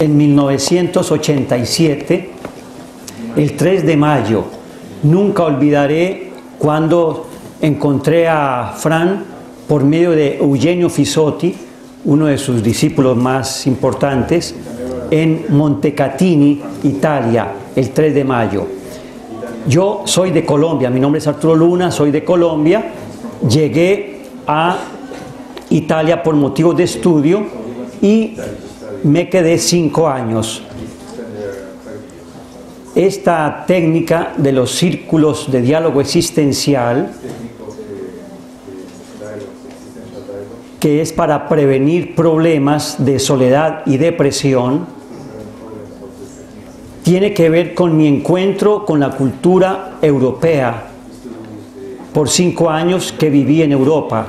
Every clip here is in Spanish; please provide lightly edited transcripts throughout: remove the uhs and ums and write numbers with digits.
En 1987, el 3 de mayo, nunca olvidaré cuando encontré a Fran por medio de Eugenio Fisotti, uno de sus discípulos más importantes, en Montecatini, Italia, el 3 de mayo. Yo soy de Colombia, mi nombre es Arturo Luna, soy de Colombia, llegué a Italia por motivos de estudio y me quedé 5 años. Esta técnica de los círculos de diálogo existencial, que es para prevenir problemas de soledad y depresión, tiene que ver con mi encuentro con la cultura europea por 5 años que viví en Europa,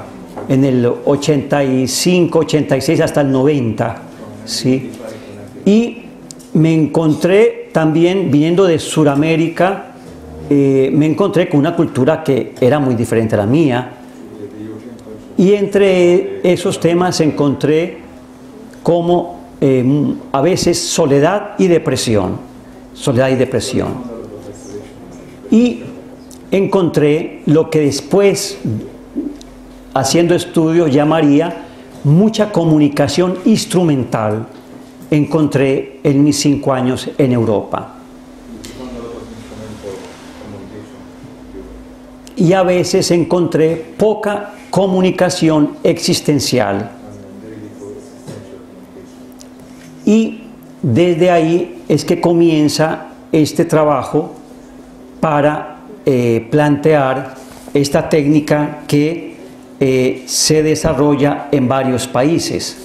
en el 85, 86 hasta el 90. ¿Sí? Y me encontré también, viniendo de Sudamérica, me encontré con una cultura que era muy diferente a la mía. Y entre esos temas encontré como a veces soledad y depresión. Y encontré lo que después, haciendo estudios, llamaría mucha comunicación instrumental. Encontré en mis 5 años en Europa. Y a veces encontré poca comunicación existencial. Y desde ahí es que comienza este trabajo para plantear esta técnica que se desarrolla en varios países.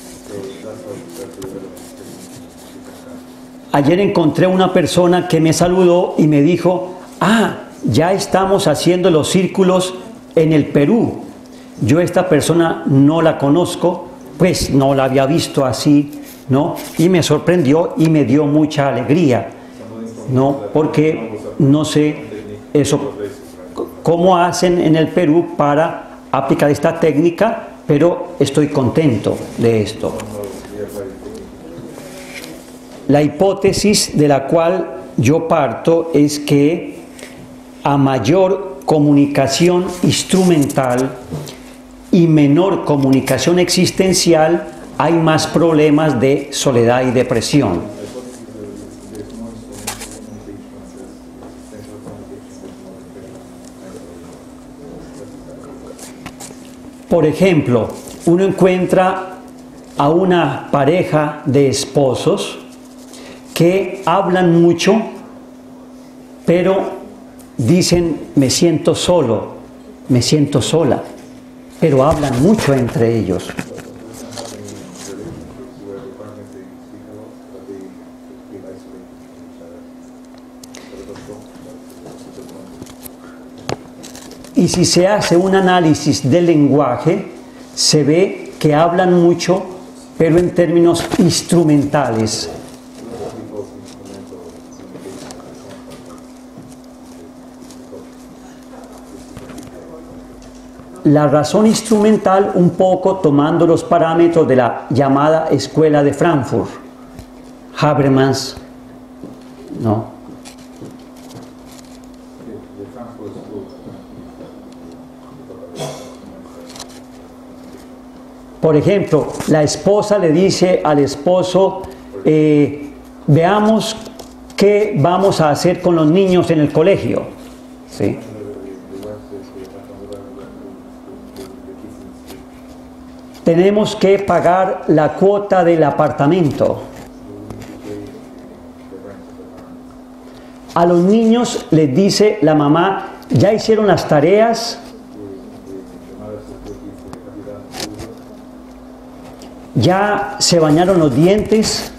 Ayer encontré una persona que me saludó y me dijo: ah, ya estamos haciendo los círculos en el Perú. Yo esta persona no la conozco, pues no la había visto así, ¿no? Y me sorprendió y me dio mucha alegría, ¿no? Porque no sé eso, cómo hacen en el Perú para aplicar esta técnica, pero estoy contento de esto. La hipótesis de la cual yo parto es que a mayor comunicación instrumental y menor comunicación existencial, hay más problemas de soledad y depresión. Por ejemplo, uno encuentra a una pareja de esposos que hablan mucho, pero dicen: me siento solo, me siento sola, pero hablan mucho entre ellos. Y si se hace un análisis del lenguaje, se ve que hablan mucho, pero en términos instrumentales. La razón instrumental, un poco tomando los parámetros de la llamada escuela de Frankfurt, Habermas, ¿no? Por ejemplo, la esposa le dice al esposo: veamos qué vamos a hacer con los niños en el colegio, ¿sí? Tenemos que pagar la cuota del apartamento. A los niños les dice la mamá: ¿ya hicieron las tareas? ¿Ya se bañaron los dientes?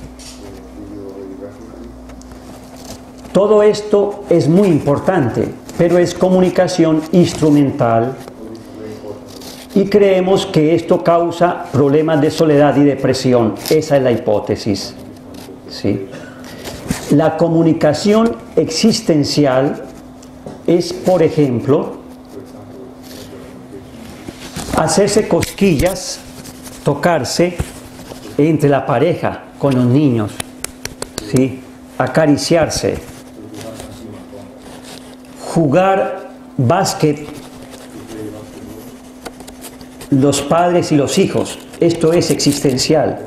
Todo esto es muy importante, pero es comunicación instrumental. Y creemos que esto causa problemas de soledad y depresión. Esa es la hipótesis. ¿Sí? La comunicación existencial es, por ejemplo, hacerse cosquillas, tocarse entre la pareja, con los niños. ¿sí? Acariciarse, jugar básquet, los padres y los hijos, esto es existencial,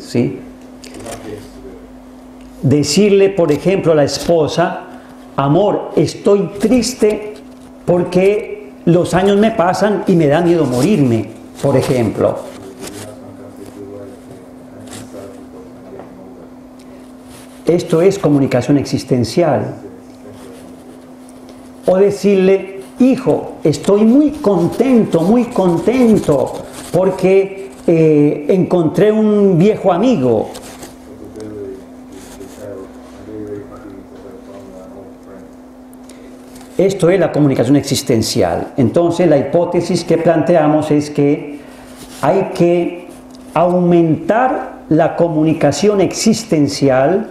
¿sí? Decirle, por ejemplo, a la esposa: amor, estoy triste porque los años me pasan y me da miedo morirme, por ejemplo. Esto es comunicación existencial. O decirle: hijo, estoy muy contento porque encontré un viejo amigo. Esto es la comunicación existencial. Entonces, la hipótesis que planteamos es que hay que aumentar la comunicación existencial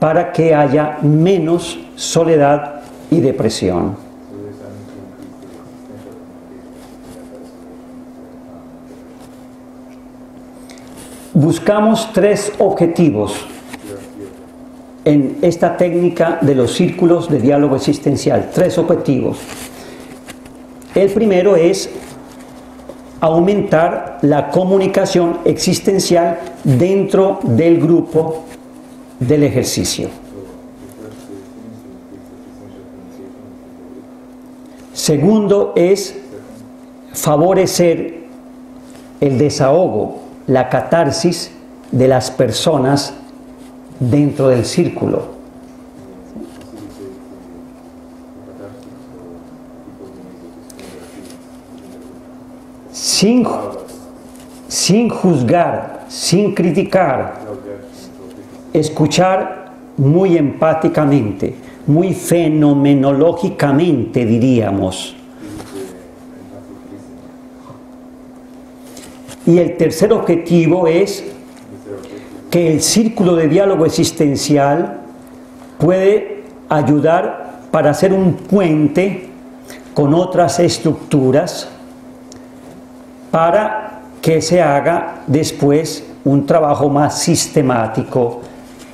para que haya menos soledad y depresión. Buscamos tres objetivos en esta técnica de los círculos de diálogo existencial. Tres objetivos. El primero es aumentar la comunicación existencial dentro del grupo del ejercicio. Segundo es favorecer el desahogo, la catarsis de las personas dentro del círculo. Sin juzgar, sin criticar, escuchar muy empáticamente, muy fenomenológicamente, diríamos. Y el tercer objetivo es que el círculo de diálogo existencial puede ayudar para hacer un puente con otras estructuras para que se haga después un trabajo más sistemático,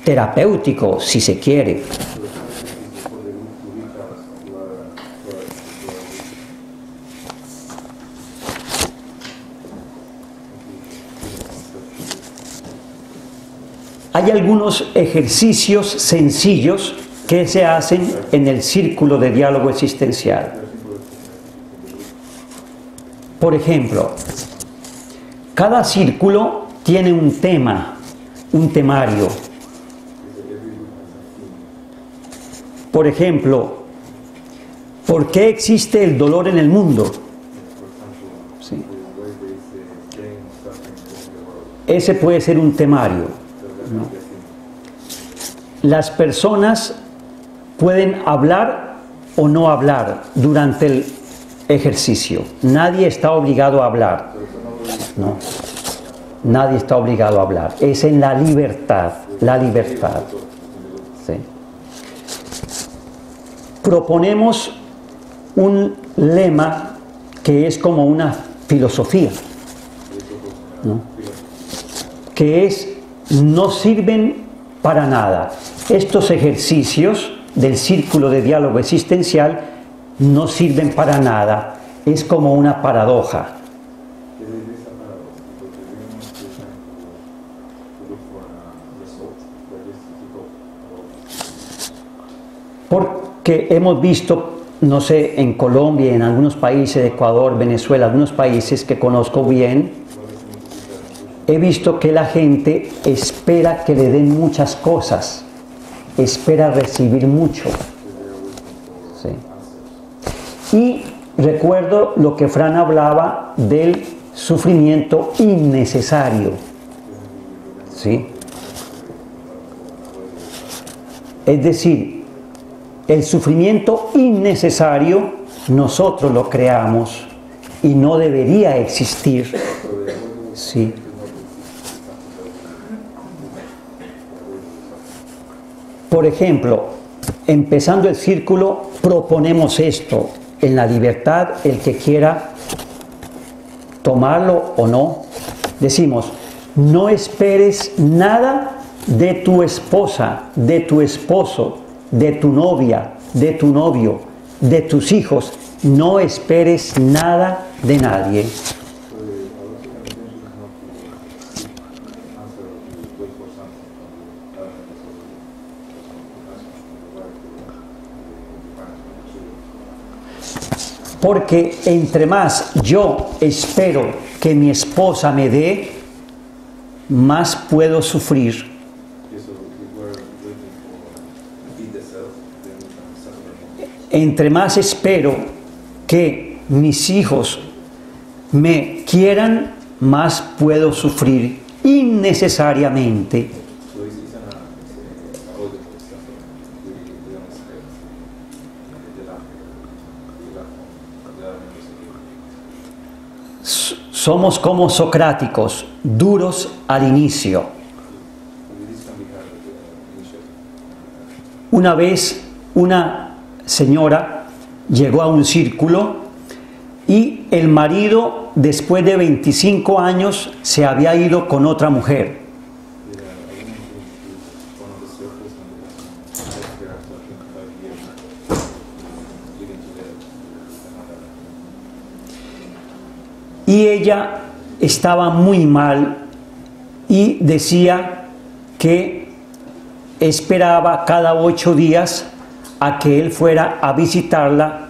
terapéutico, si se quiere. Hay algunos ejercicios sencillos que se hacen en el círculo de diálogo existencial. Por ejemplo, cada círculo tiene un tema, un temario. Por ejemplo, ¿por qué existe el dolor en el mundo? ¿Sí? Ese puede ser un temario. No. Las personas pueden hablar o no hablar durante el ejercicio. Nadie está obligado a hablar. No. Nadie está obligado a hablar. Es en la libertad. La libertad. Sí. Proponemos un lema que es como una filosofía, ¿no? Que es: no sirven para nada. Estos ejercicios del círculo de diálogo existencial no sirven para nada. Es como una paradoja. Porque hemos visto, no sé, en Colombia, en algunos países, Ecuador, Venezuela, algunos países que conozco bien, he visto que la gente espera que le den muchas cosas, espera recibir mucho. Sí. Y recuerdo lo que Fran hablaba del sufrimiento innecesario. Sí. Es decir, el sufrimiento innecesario nosotros lo creamos y no debería existir. Sí. Por ejemplo, empezando el círculo, proponemos esto: en la libertad, el que quiera tomarlo o no. Decimos: no esperes nada de tu esposa, de tu esposo, de tu novia, de tu novio, de tus hijos. No esperes nada de nadie. Porque entre más yo espero que mi esposa me dé, más puedo sufrir. Entre más espero que mis hijos me quieran, más puedo sufrir innecesariamente. Somos como socráticos, duros al inicio. Una vez una señora llegó a un círculo y el marido, después de 25 años, se había ido con otra mujer. Y ella estaba muy mal y decía que esperaba cada 8 días a que él fuera a visitarla,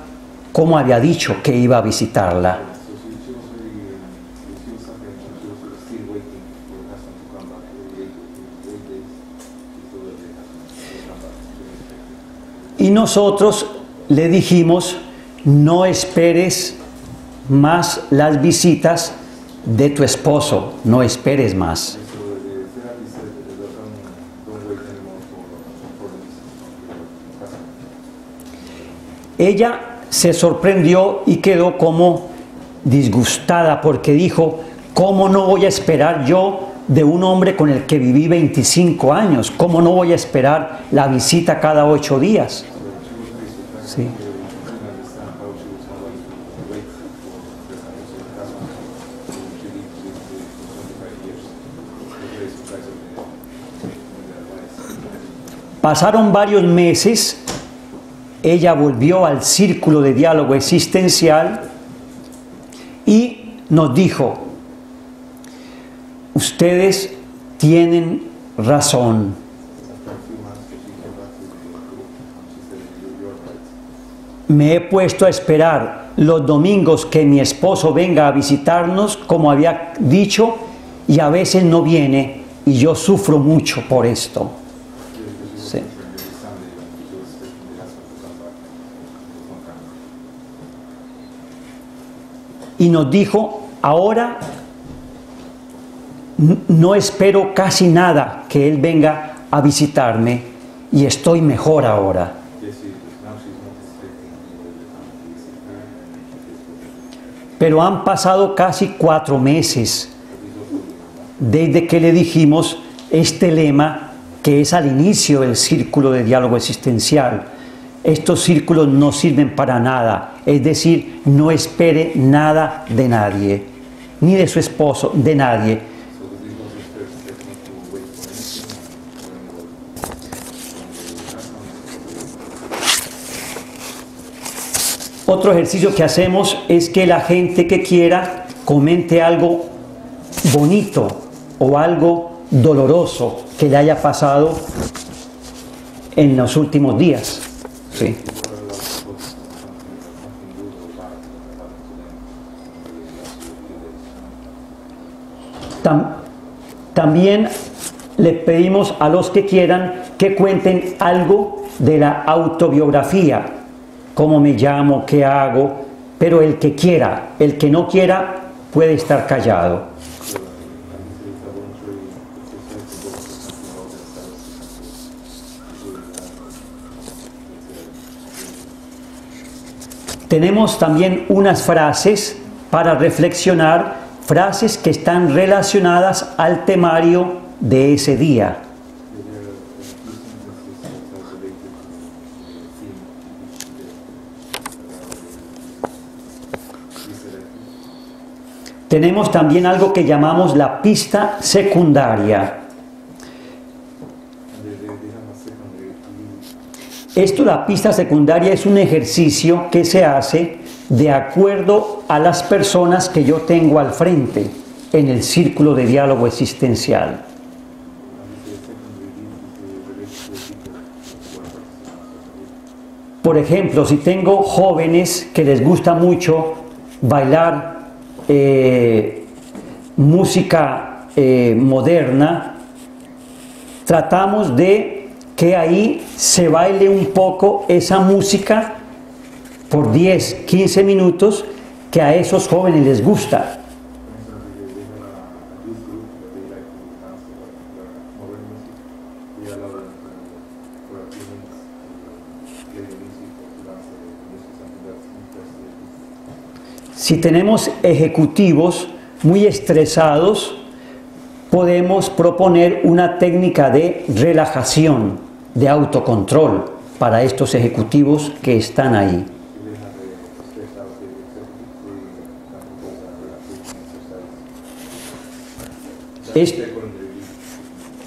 como había dicho que iba a visitarla. Y nosotros le dijimos: no esperes más las visitas de tu esposo, no esperes más. Ella se sorprendió y quedó como disgustada, porque dijo: ¿cómo no voy a esperar yo de un hombre con el que viví 25 años? ¿Cómo no voy a esperar la visita cada 8 días? Sí. Pasaron varios meses, ella volvió al círculo de diálogo existencial y nos dijo: ustedes tienen razón. Me he puesto a esperar los domingos que mi esposo venga a visitarnos, como había dicho, y a veces no viene, y yo sufro mucho por esto. Sí. Y nos dijo: ahora no espero casi nada que él venga a visitarme y estoy mejor ahora. Pero han pasado casi 4 meses desde que le dijimos este lema, que es al inicio del círculo de diálogo existencial: estos círculos no sirven para nada, es decir, no espere nada de nadie, ni de su esposo, de nadie. Otro ejercicio que hacemos es que la gente que quiera comente algo bonito o algo doloroso que le haya pasado en los últimos días. Sí. También le pedimos a los que quieran que cuenten algo de la autobiografía: cómo me llamo, qué hago, pero el que quiera. El que no quiera puede estar callado. Tenemos también unas frases para reflexionar, frases que están relacionadas al temario de ese día. Tenemos también algo que llamamos la pista secundaria. Esto, la pista secundaria, es un ejercicio que se hace de acuerdo a las personas que yo tengo al frente en el círculo de diálogo existencial. Por ejemplo, si tengo jóvenes que les gusta mucho bailar música moderna, tratamos de que ahí se baile un poco esa música por 10, 15 minutos que a esos jóvenes les gusta. Si tenemos ejecutivos muy estresados, podemos proponer una técnica de relajación, de autocontrol para estos ejecutivos que están ahí.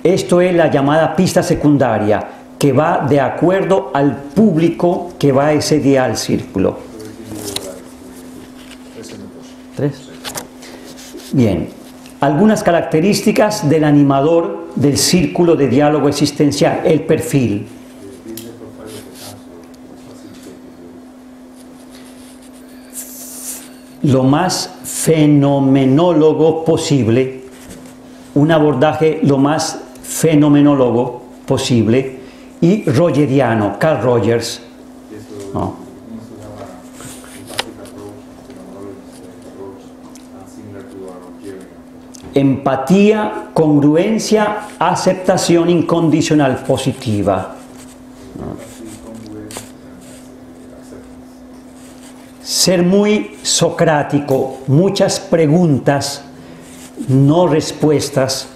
Esto es la llamada pista secundaria, que va de acuerdo al público que va ese día al círculo. ¿Tres? Bien. Algunas características del animador del círculo de diálogo existencial. El perfil. Lo más fenomenólogo posible. Un abordaje lo más fenomenólogo posible. Y rogeriano, Carl Rogers. ¿No? Empatía, congruencia, aceptación incondicional positiva. Ser muy socrático, muchas preguntas, no respuestas.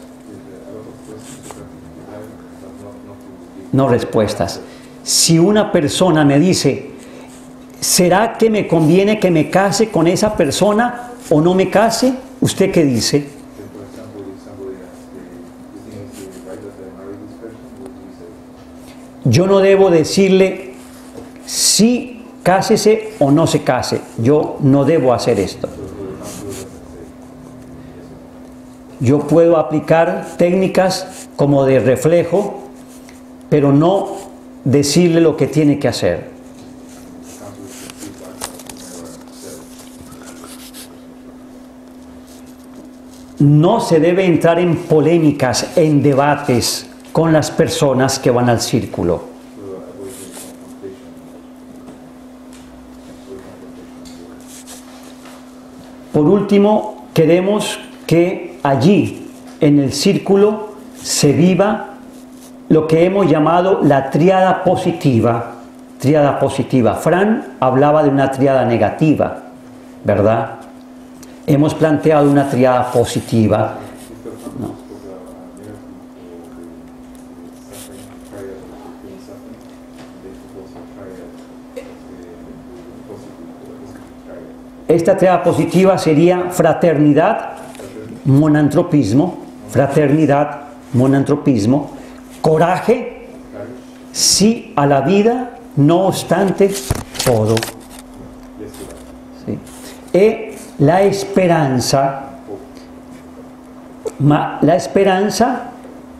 No respuestas. Si una persona me dice, ¿será que me conviene que me case con esa persona o no me case? ¿Usted qué dice? Yo no debo decirle si cásese o no se case. Yo no debo hacer esto. Yo puedo aplicar técnicas como de reflejo, pero no decirle lo que tiene que hacer. No se debe entrar en polémicas, en debates con las personas que van al círculo. Por último, queremos que allí, en el círculo, se viva lo que hemos llamado la tríada positiva. Tríada positiva. Fran hablaba de una tríada negativa, ¿verdad? Hemos planteado una tríada positiva. No. Esta tríada positiva sería fraternidad, monantropismo, coraje, sí a la vida, no obstante todo. Sí. La esperanza,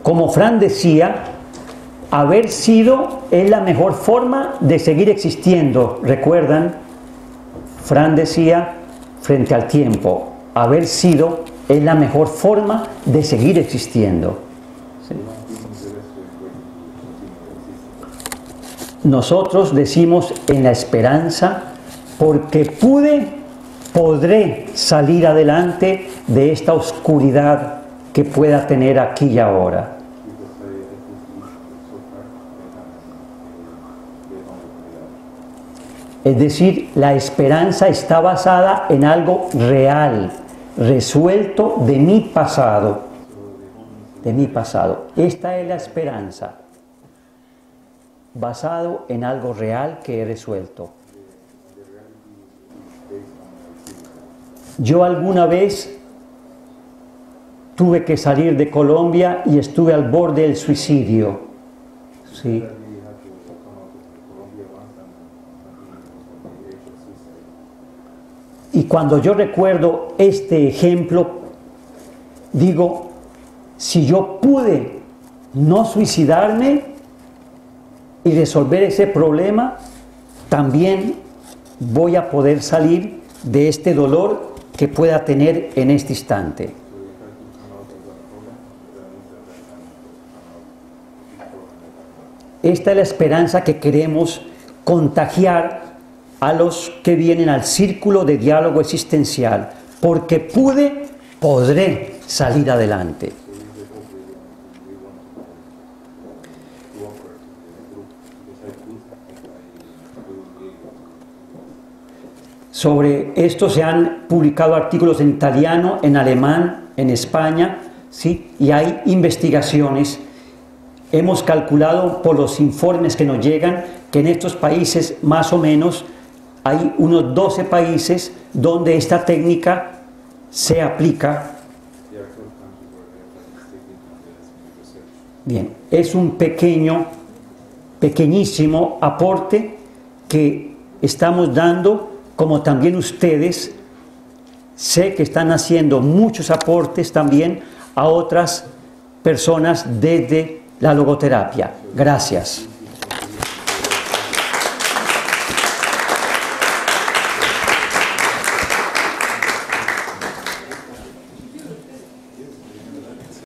como Fran decía, haber sido es la mejor forma de seguir existiendo. ¿Recuerdan? Fran decía frente al tiempo, haber sido es la mejor forma de seguir existiendo. ¿Sí? Nosotros decimos en la esperanza, porque pude, podré salir adelante de esta oscuridad que pueda tener aquí y ahora. Es decir, la esperanza está basada en algo real, resuelto de mi pasado. Esta es la esperanza, basado en algo real que he resuelto. Yo alguna vez tuve que salir de Colombia y estuve al borde del suicidio. Sí. Y cuando yo recuerdo este ejemplo, digo, si yo pude no suicidarme y resolver ese problema, también voy a poder salir de este dolor que pueda tener en este instante. Esta es la esperanza que queremos contagiar a los que vienen al círculo de diálogo existencial. Porque pude, podré salir adelante. Sobre esto se han publicado artículos en italiano, en alemán, en España, ¿sí? Y hay investigaciones. Hemos calculado por los informes que nos llegan que en estos países más o menos hay unos 12 países donde esta técnica se aplica. Bien, es un pequeñísimo aporte que estamos dando. Como también ustedes, sé que están haciendo muchos aportes también a otras personas desde la logoterapia. Gracias.